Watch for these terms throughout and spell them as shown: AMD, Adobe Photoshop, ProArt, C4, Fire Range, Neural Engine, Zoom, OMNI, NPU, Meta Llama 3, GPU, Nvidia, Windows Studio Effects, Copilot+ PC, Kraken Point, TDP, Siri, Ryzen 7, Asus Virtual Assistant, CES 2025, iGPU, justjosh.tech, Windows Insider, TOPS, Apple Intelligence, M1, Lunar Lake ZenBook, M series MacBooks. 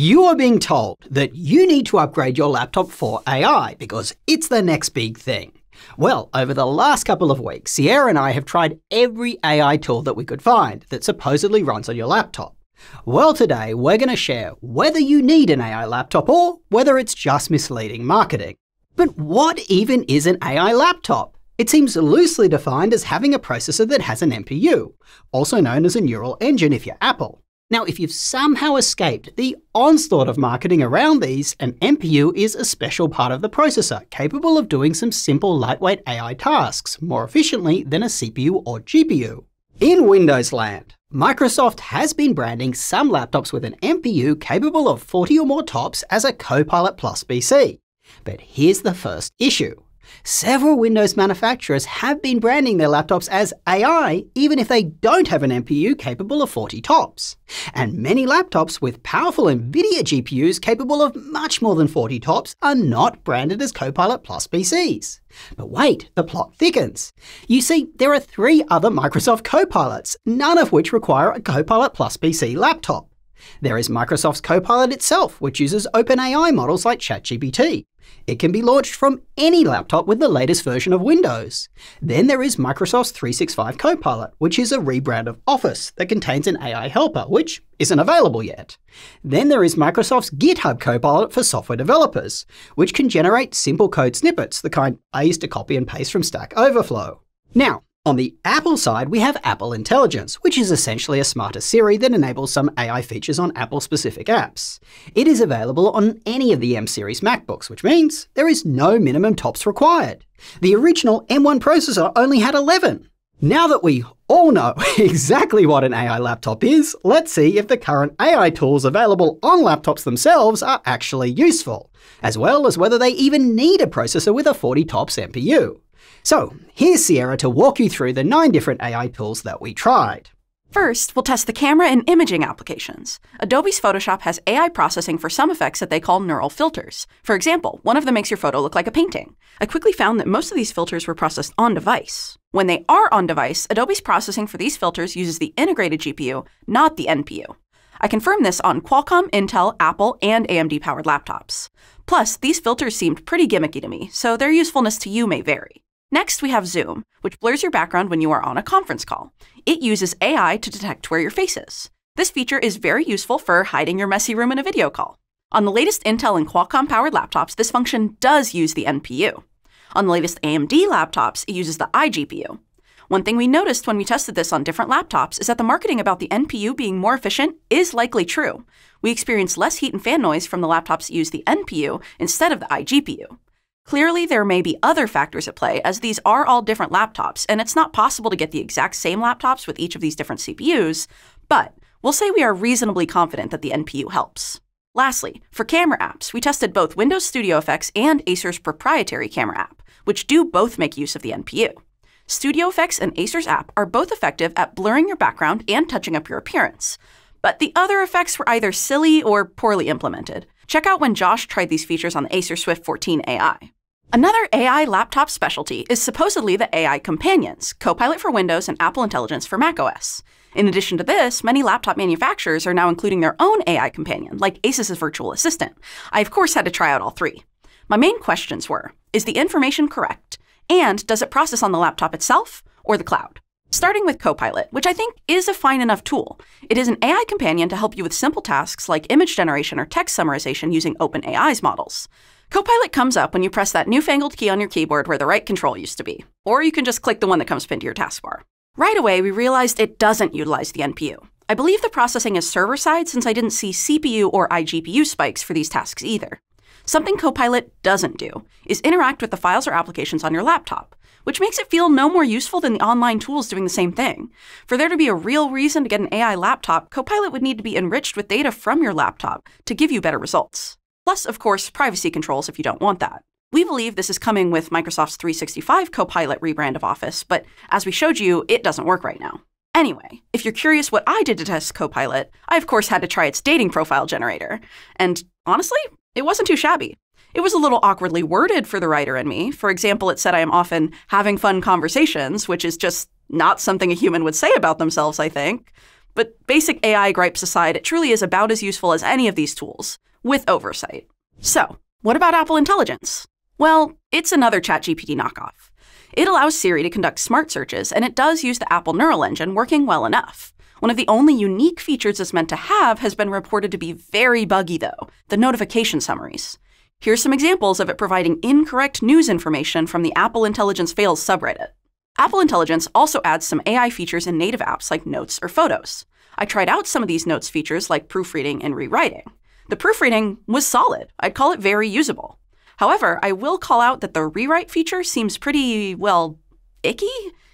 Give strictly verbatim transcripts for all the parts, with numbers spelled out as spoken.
You are being told that you need to upgrade your laptop for A I because it's the next big thing. Well, over the last couple of weeks, Sierra and I have tried every A I tool that we could find that supposedly runs on your laptop. Well, today we're going to share whether you need an A I laptop or whether it's just misleading marketing. But what even is an A I laptop? It seems loosely defined as having a processor that has an N P U, also known as a neural engine if you're Apple. Now, if you've somehow escaped the onslaught of marketing around these, an N P U is a special part of the processor, capable of doing some simple lightweight A I tasks more efficiently than a C P U or G P U. In Windows land, Microsoft has been branding some laptops with an N P U capable of forty or more TOPS as a Copilot plus P C. But here's the first issue. Several Windows manufacturers have been branding their laptops as A I even if they don't have an N P U capable of forty TOPS. And many laptops with powerful Nvidia G P Us capable of much more than forty TOPS are not branded as Copilot plus P Cs. But wait, the plot thickens. You see, there are three other Microsoft Copilots, none of which require a Copilot plus P C laptop. There is Microsoft's Copilot itself, which uses OpenAI models like ChatGPT. It can be launched from any laptop with the latest version of Windows. Then there is Microsoft's three sixty-five Copilot, which is a rebrand of Office that contains an A I helper, which isn't available yet. Then there is Microsoft's GitHub Copilot for software developers, which can generate simple code snippets, the kind I used to copy and paste from Stack Overflow. Now, on the Apple side, we have Apple Intelligence, which is essentially a smarter Siri that enables some A I features on Apple-specific apps. It is available on any of the M series MacBooks, which means there is no minimum TOPS required. The original M one processor only had eleven. Now that we all know exactly what an A I laptop is, let's see if the current A I tools available on laptops themselves are actually useful, as well as whether they even need a processor with a forty TOPS N P U. So, here's Sierra to walk you through the nine different A I tools that we tried. First, we'll test the camera and imaging applications. Adobe's Photoshop has A I processing for some effects that they call neural filters. For example, one of them makes your photo look like a painting. I quickly found that most of these filters were processed on device. When they are on device, Adobe's processing for these filters uses the integrated G P U, not the N P U. I confirmed this on Qualcomm, Intel, Apple, and A M D-powered laptops. Plus, these filters seemed pretty gimmicky to me, so their usefulness to you may vary. Next, we have Zoom, which blurs your background when you are on a conference call. It uses A I to detect where your face is. This feature is very useful for hiding your messy room in a video call. On the latest Intel and Qualcomm-powered laptops, this function does use the N P U. On the latest A M D laptops, it uses the iGPU. One thing we noticed when we tested this on different laptops is that the marketing about the N P U being more efficient is likely true. We experienced less heat and fan noise from the laptops that use the N P U instead of the iGPU. Clearly, there may be other factors at play, as these are all different laptops, and it's not possible to get the exact same laptops with each of these different C P Us, but we'll say we are reasonably confident that the N P U helps. Lastly, for camera apps, we tested both Windows Studio Effects and Acer's proprietary camera app, which do both make use of the N P U. Studio Effects and Acer's app are both effective at blurring your background and touching up your appearance, but the other effects were either silly or poorly implemented. Check out when Josh tried these features on the Acer Swift fourteen A I. Another A I laptop specialty is supposedly the A I companions, Copilot for Windows and Apple Intelligence for macOS. In addition to this, many laptop manufacturers are now including their own A I companion, like Asus Virtual Assistant. I, of course, had to try out all three. My main questions were, is the information correct? And does it process on the laptop itself or the cloud? Starting with Copilot, which I think is a fine enough tool. It is an A I companion to help you with simple tasks like image generation or text summarization using OpenAI's models. Copilot comes up when you press that newfangled key on your keyboard where the right control used to be, or you can just click the one that comes pinned to your taskbar. Right away, we realized it doesn't utilize the N P U. I believe the processing is server-side since I didn't see C P U or iGPU spikes for these tasks either. Something Copilot doesn't do is interact with the files or applications on your laptop, which makes it feel no more useful than the online tools doing the same thing. For there to be a real reason to get an A I laptop, Copilot would need to be enriched with data from your laptop to give you better results. Plus, of course, privacy controls if you don't want that. We believe this is coming with Microsoft's three sixty-five Copilot rebrand of Office, but as we showed you, it doesn't work right now. Anyway, if you're curious what I did to test Copilot, I of course had to try its dating profile generator. And honestly, it wasn't too shabby. It was a little awkwardly worded for the writer and me. For example, it said I am often having fun conversations, which is just not something a human would say about themselves, I think. But basic A I gripes aside, it truly is about as useful as any of these tools, with oversight. So, what about Apple Intelligence? Well, it's another ChatGPT knockoff. It allows Siri to conduct smart searches, and it does use the Apple neural engine working well enough. One of the only unique features it's meant to have has been reported to be very buggy, though, the notification summaries. Here's some examples of it providing incorrect news information from the Apple Intelligence Fails subreddit. Apple Intelligence also adds some A I features in native apps like Notes or Photos. I tried out some of these Notes features like proofreading and rewriting. The proofreading was solid. I'd call it very usable. However, I will call out that the rewrite feature seems pretty, well, icky?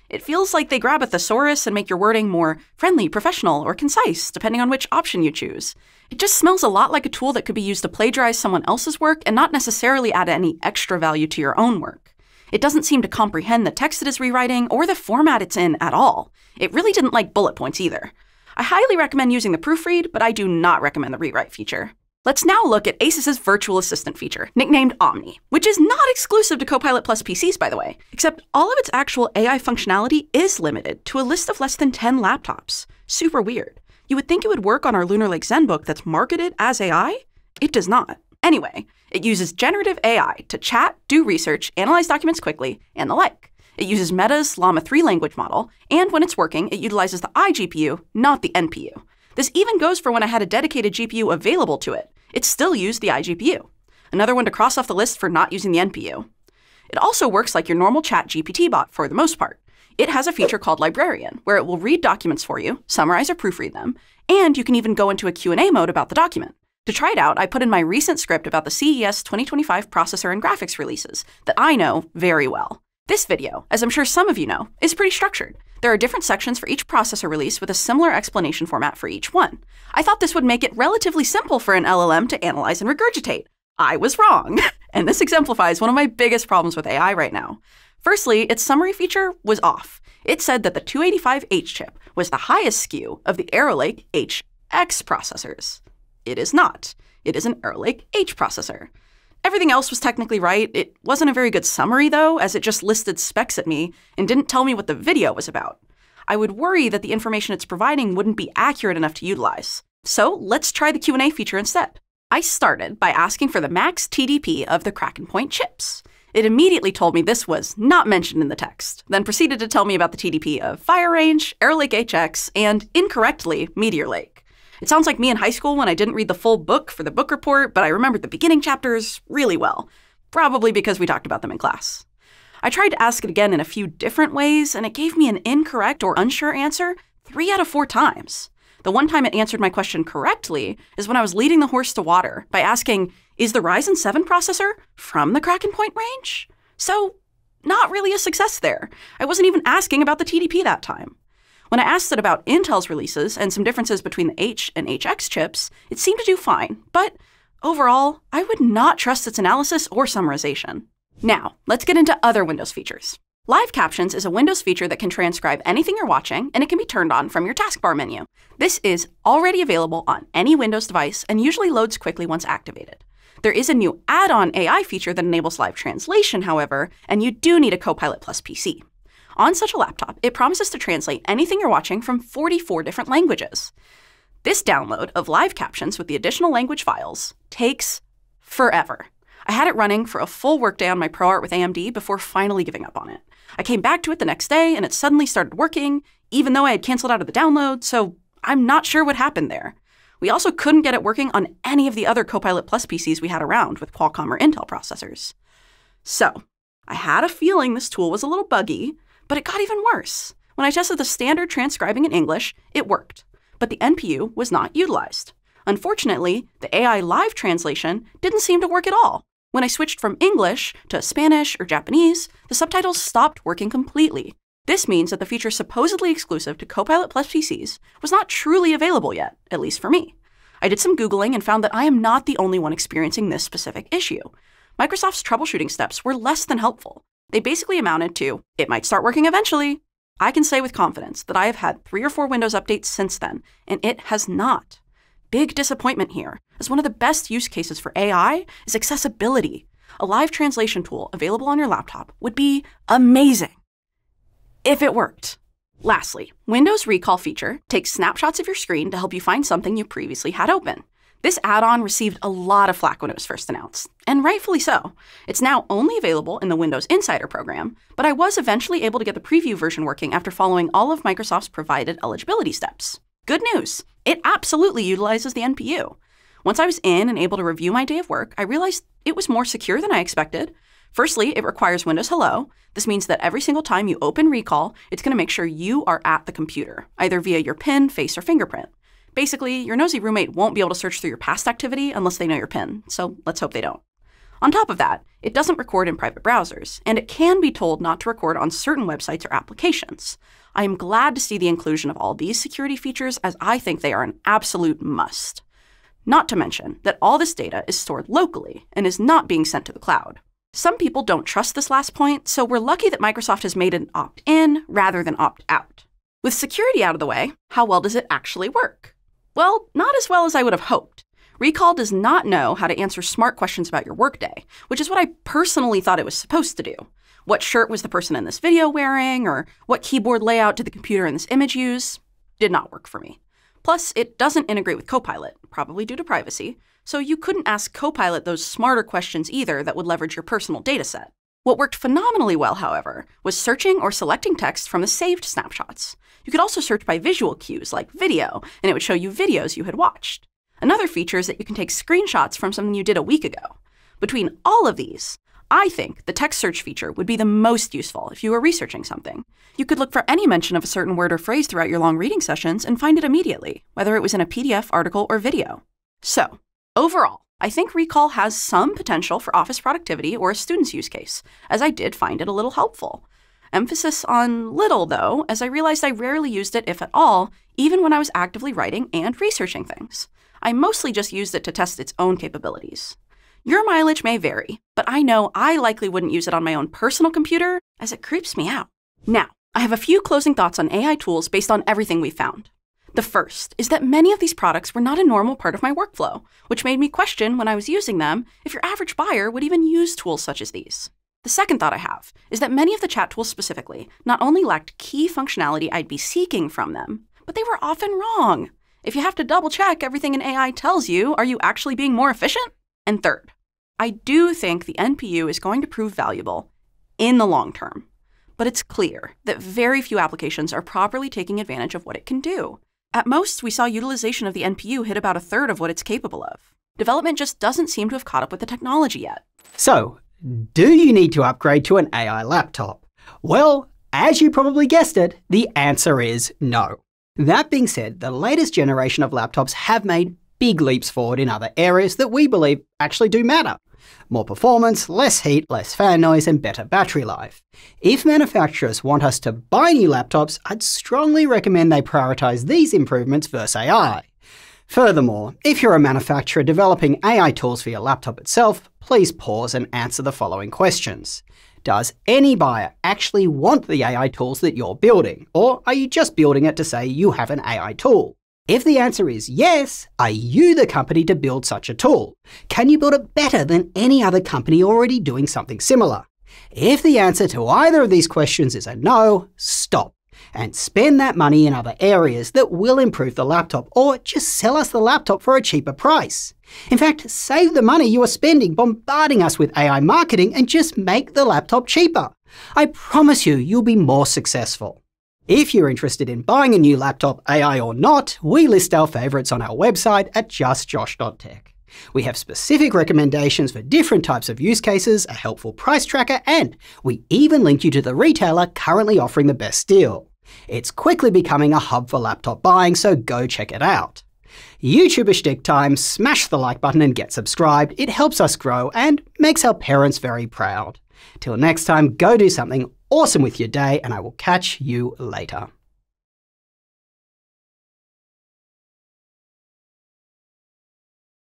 It feels like they grab a thesaurus and make your wording more friendly, professional, or concise, depending on which option you choose. It just smells a lot like a tool that could be used to plagiarize someone else's work and not necessarily add any extra value to your own work. It doesn't seem to comprehend the text it is rewriting or the format it's in at all. It really didn't like bullet points either. I highly recommend using the proofread, but I do not recommend the rewrite feature. Let's now look at Asus's Virtual Assistant feature, nicknamed OMNI, which is not exclusive to Copilot plus P Cs, by the way, except all of its actual A I functionality is limited to a list of less than ten laptops. Super weird. You would think it would work on our Lunar Lake ZenBook that's marketed as A I? It does not. Anyway, it uses generative A I to chat, do research, analyze documents quickly, and the like. It uses Meta's Llama three language model, and when it's working, it utilizes the iGPU, not the N P U. This even goes for when I had a dedicated G P U available to it. It still used the iGPU. Another one to cross off the list for not using the N P U. It also works like your normal ChatGPT bot for the most part. It has a feature called Librarian, where it will read documents for you, summarize or proofread them, and you can even go into a Q and A mode about the document. To try it out, I put in my recent script about the C E S twenty twenty-five processor and graphics releases that I know very well. This video, as I'm sure some of you know, is pretty structured. There are different sections for each processor release with a similar explanation format for each one. I thought this would make it relatively simple for an L L M to analyze and regurgitate. I was wrong. And this exemplifies one of my biggest problems with A I right now. Firstly, its summary feature was off. It said that the two eighty-five H chip was the highest S K U of the Arrow Lake H X processors. It is not. It is an Arrow Lake H processor. Everything else was technically right. It wasn't a very good summary, though, as it just listed specs at me and didn't tell me what the video was about. I would worry that the information it's providing wouldn't be accurate enough to utilize. So let's try the Q and A feature instead. I started by asking for the max T D P of the Kraken Point chips. It immediately told me this was not mentioned in the text, then proceeded to tell me about the T D P of Fire Range, Arrow Lake H X, and, incorrectly, Meteor Lake. It sounds like me in high school when I didn't read the full book for the book report, but I remembered the beginning chapters really well, probably because we talked about them in class. I tried to ask it again in a few different ways, and it gave me an incorrect or unsure answer three out of four times. The one time it answered my question correctly is when I was leading the horse to water by asking, is the Ryzen seven processor from the Kraken Point range? So not really a success there. I wasn't even asking about the T D P that time. When I asked it about Intel's releases and some differences between the H and H X chips, it seemed to do fine, but overall, I would not trust its analysis or summarization. Now, let's get into other Windows features. Live Captions is a Windows feature that can transcribe anything you're watching, and it can be turned on from your taskbar menu. This is already available on any Windows device and usually loads quickly once activated. There is a new add-on A I feature that enables live translation, however, and you do need a Copilot plus P C. On such a laptop, it promises to translate anything you're watching from forty-four different languages. This download of live captions with the additional language files takes forever. I had it running for a full workday on my ProArt with A M D before finally giving up on it. I came back to it the next day and it suddenly started working, even though I had canceled out of the download, so I'm not sure what happened there. We also couldn't get it working on any of the other Copilot plus P Cs we had around with Qualcomm or Intel processors. So, I had a feeling this tool was a little buggy, but it got even worse. When I tested the standard transcribing in English, it worked, but the N P U was not utilized. Unfortunately, the A I live translation didn't seem to work at all. When I switched from English to Spanish or Japanese, the subtitles stopped working completely. This means that the feature supposedly exclusive to Copilot plus P Cs was not truly available yet, at least for me. I did some Googling and found that I am not the only one experiencing this specific issue. Microsoft's troubleshooting steps were less than helpful. They basically amounted to, it might start working eventually. I can say with confidence that I have had three or four Windows updates since then, and it has not. Big disappointment here, as one of the best use cases for A I is accessibility. A live translation tool available on your laptop would be amazing if it worked. Lastly, Windows Recall feature takes snapshots of your screen to help you find something you previously had open. This add-on received a lot of flack when it was first announced, and rightfully so. It's now only available in the Windows Insider program, but I was eventually able to get the preview version working after following all of Microsoft's provided eligibility steps. Good news! It absolutely utilizes the N P U. Once I was in and able to review my day of work, I realized it was more secure than I expected. Firstly, it requires Windows Hello. This means that every single time you open Recall, it's going to make sure you are at the computer, either via your PIN, face, or fingerprint. Basically, your nosy roommate won't be able to search through your past activity unless they know your PIN, so let's hope they don't. On top of that, it doesn't record in private browsers, and it can be told not to record on certain websites or applications. I am glad to see the inclusion of all these security features, as I think they are an absolute must. Not to mention that all this data is stored locally and is not being sent to the cloud. Some people don't trust this last point, so we're lucky that Microsoft has made an opt-in rather than opt-out. With security out of the way, how well does it actually work? Well, not as well as I would have hoped. Recall does not know how to answer smart questions about your workday, which is what I personally thought it was supposed to do. What shirt was the person in this video wearing, or what keyboard layout did the computer in this image use? Did not work for me. Plus, it doesn't integrate with Copilot, probably due to privacy, so you couldn't ask Copilot those smarter questions either that would leverage your personal dataset. What worked phenomenally well, however, was searching or selecting text from the saved snapshots. You could also search by visual cues like video, and it would show you videos you had watched. Another feature is that you can take screenshots from something you did a week ago. Between all of these, I think the text search feature would be the most useful if you were researching something. You could look for any mention of a certain word or phrase throughout your long reading sessions and find it immediately, whether it was in a P D F, article, or video. So, overall, I think Recall has some potential for office productivity or a student's use case, as I did find it a little helpful. Emphasis on little, though, as I realized I rarely used it, if at all, even when I was actively writing and researching things. I mostly just used it to test its own capabilities. Your mileage may vary, but I know I likely wouldn't use it on my own personal computer, as it creeps me out. Now, I have a few closing thoughts on A I tools based on everything we've found. The first is that many of these products were not a normal part of my workflow, which made me question when I was using them if your average buyer would even use tools such as these. The second thought I have is that many of the chat tools specifically not only lacked key functionality I'd be seeking from them, but they were often wrong. If you have to double-check everything an A I tells you, are you actually being more efficient? And third, I do think the N P U is going to prove valuable in the long term, but it's clear that very few applications are properly taking advantage of what it can do. At most, we saw utilization of the N P U hit about a third of what it's capable of. Development just doesn't seem to have caught up with the technology yet. So, do you need to upgrade to an A I laptop? Well, as you probably guessed it, the answer is no. That being said, the latest generation of laptops have made big leaps forward in other areas that we believe actually do matter. More performance, less heat, less fan noise, and better battery life. If manufacturers want us to buy new laptops, I'd strongly recommend they prioritise these improvements versus A I. Furthermore, if you're a manufacturer developing A I tools for your laptop itself, please pause and answer the following questions. Does any buyer actually want the A I tools that you're building, or are you just building it to say you have an A I tool? If the answer is yes, are you the company to build such a tool? Can you build it better than any other company already doing something similar? If the answer to either of these questions is a no, stop and spend that money in other areas that will improve the laptop, or just sell us the laptop for a cheaper price. In fact, save the money you are spending bombarding us with A I marketing and just make the laptop cheaper. I promise you, you'll be more successful. If you're interested in buying a new laptop, A I or not, we list our favourites on our website at just josh dot tech. We have specific recommendations for different types of use cases, a helpful price tracker, and we even link you to the retailer currently offering the best deal. It's quickly becoming a hub for laptop buying, so go check it out. YouTuber shtick time, smash the like button and get subscribed. It helps us grow and makes our parents very proud. Till next time, go do something awesome with your day, and I will catch you later.